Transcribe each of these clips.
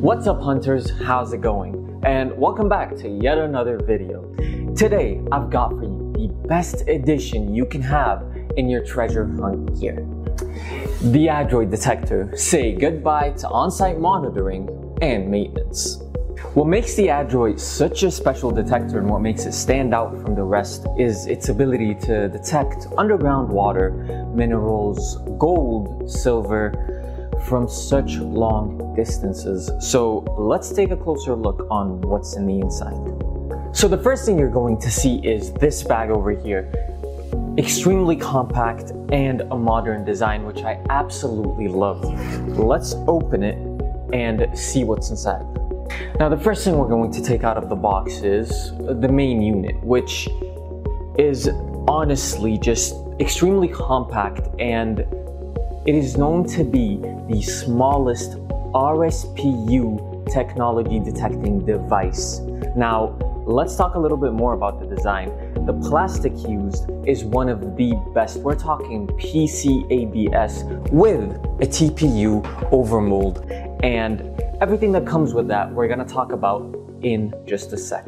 What's up, hunters? How's it going? And welcome back to yet another video. Today, I've got for you the best addition you can have in your treasure hunt gear. The Adroit Detector say goodbye to on-site monitoring and maintenance. What makes the Adroit such a special detector and what makes it stand out from the rest is its ability to detect underground water, minerals, gold, silver from such long distances. So let's take a closer look on what's in the inside. So the first thing you're going to see is this bag over here. Extremely compact and a modern design, which I absolutely love. Let's open it and see what's inside. Now, the first thing we're going to take out of the box is the main unit, which is honestly just extremely compact, and it is known to be the smallest RSPU technology detecting device. Now, let's talk a little bit more about the design. The plastic used is one of the best. We're talking PCABS with a TPU overmold and everything that comes with that we're gonna talk about in just a sec.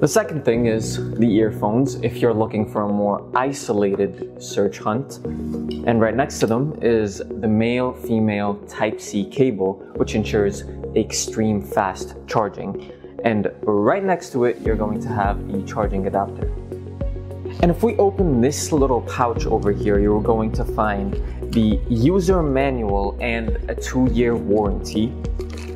The second thing is the earphones, if you're looking for a more isolated search hunt. And right next to them is the male-female Type-C cable, which ensures extreme fast charging. And right next to it, you're going to have the charging adapter. And if we open this little pouch over here, you're going to find the user manual and a 2-year warranty,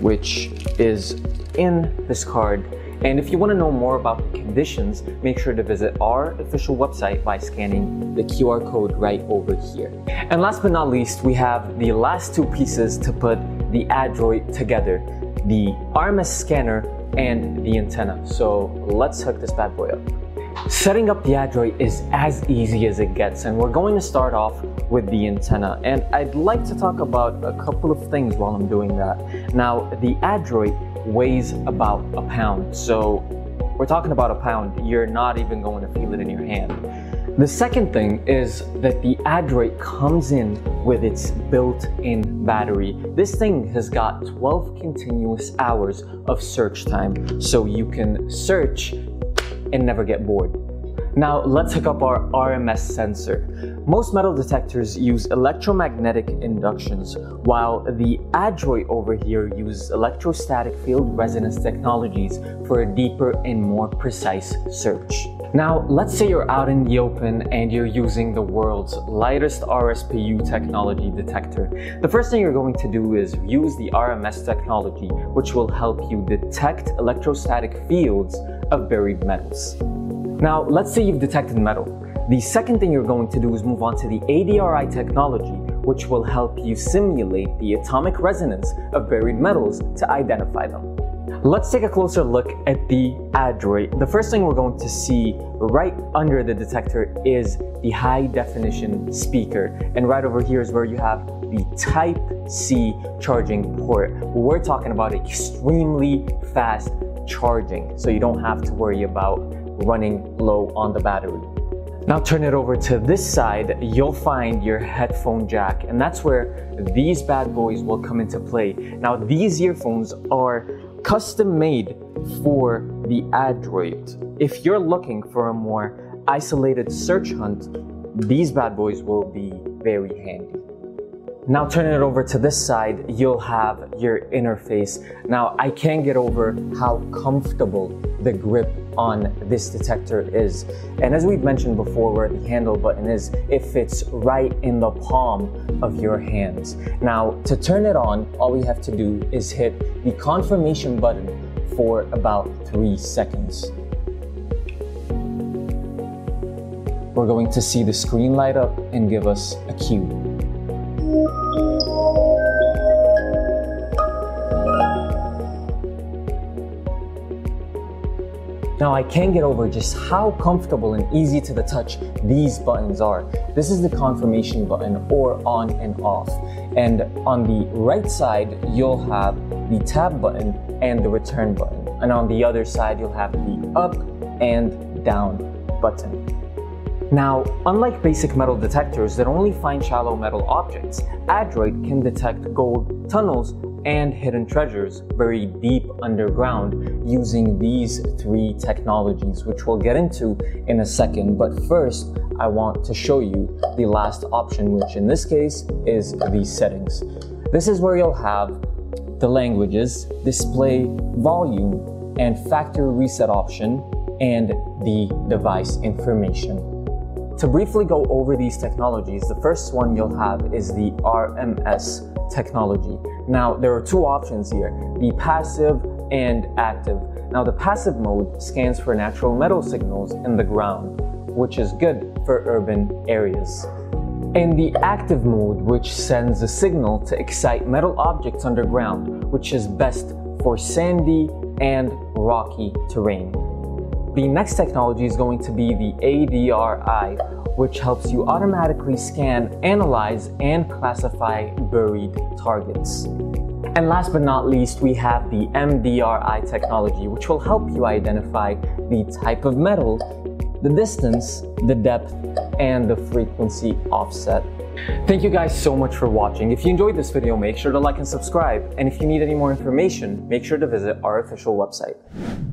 which is in this card. And if you want to know more about the conditions, make sure to visit our official website by scanning the QR code right over here. And last but not least, we have the last two pieces to put the Adroit together, the RMS scanner and the antenna. So let's hook this bad boy up. Setting up the Adroit is as easy as it gets, and we're going to start off with the antenna, and I'd like to talk about a couple of things while I'm doing that. Now, the Adroit weighs about a pound, so we're talking about a pound. You're not even going to feel it in your hand. The second thing is that the Adroit comes in with its built-in battery. This thing has got 12 continuous hours of search time, so you can search and never get bored. Now let's hook up our RMS sensor. Most metal detectors use electromagnetic inductions, while the Adroit over here uses electrostatic field resonance technologies for a deeper and more precise search. Now let's say you're out in the open and you're using the world's lightest RSPU technology detector. The first thing you're going to do is use the RMS technology, which will help you detect electrostatic fields of buried metals. Now, let's say you've detected metal. The second thing you're going to do is move on to the ADRI technology, which will help you simulate the atomic resonance of buried metals to identify them. Let's take a closer look at the Adroit. The first thing we're going to see right under the detector is the high definition speaker. And right over here is where you have the Type-C charging port. We're talking about extremely fast charging, so you don't have to worry about running low on the battery. Now turn it over to this side, you'll find your headphone jack, and that's where these bad boys will come into play. Now these earphones are custom made for the Adroit. If you're looking for a more isolated search hunt, these bad boys will be very handy. Now turning it over to this side, you'll have your interface. Now I can't get over how comfortable the grip on this detector is. And as we've mentioned before, where the handle button is, it fits right in the palm of your hands. Now to turn it on, all we have to do is hit the confirmation button for about 3 seconds. We're going to see the screen light up and give us a cue. Now I can't get over just how comfortable and easy to the touch these buttons are. This is the confirmation button, or on and off. And on the right side, you'll have the tab button and the return button. And on the other side, you'll have the up and down button. Now, unlike basic metal detectors that only find shallow metal objects, Adroit can detect gold, tunnels, and hidden treasures buried deep underground using these three technologies, which we'll get into in a second. But first, I want to show you the last option, which in this case is the settings. This is where you'll have the languages, display volume, and factory reset option, and the device information. To briefly go over these technologies, the first one you'll have is the RMS technology. Now, there are two options here, the passive and active. Now, the passive mode scans for natural metal signals in the ground, which is good for urban areas. In the active mode, which sends a signal to excite metal objects underground, which is best for sandy and rocky terrain. The next technology is going to be the ADRI, which helps you automatically scan, analyze, and classify buried targets. And last but not least, we have the MDRI technology, which will help you identify the type of metal, the distance, the depth, and the frequency offset. Thank you guys so much for watching. If you enjoyed this video, make sure to like and subscribe. And if you need any more information, make sure to visit our official website.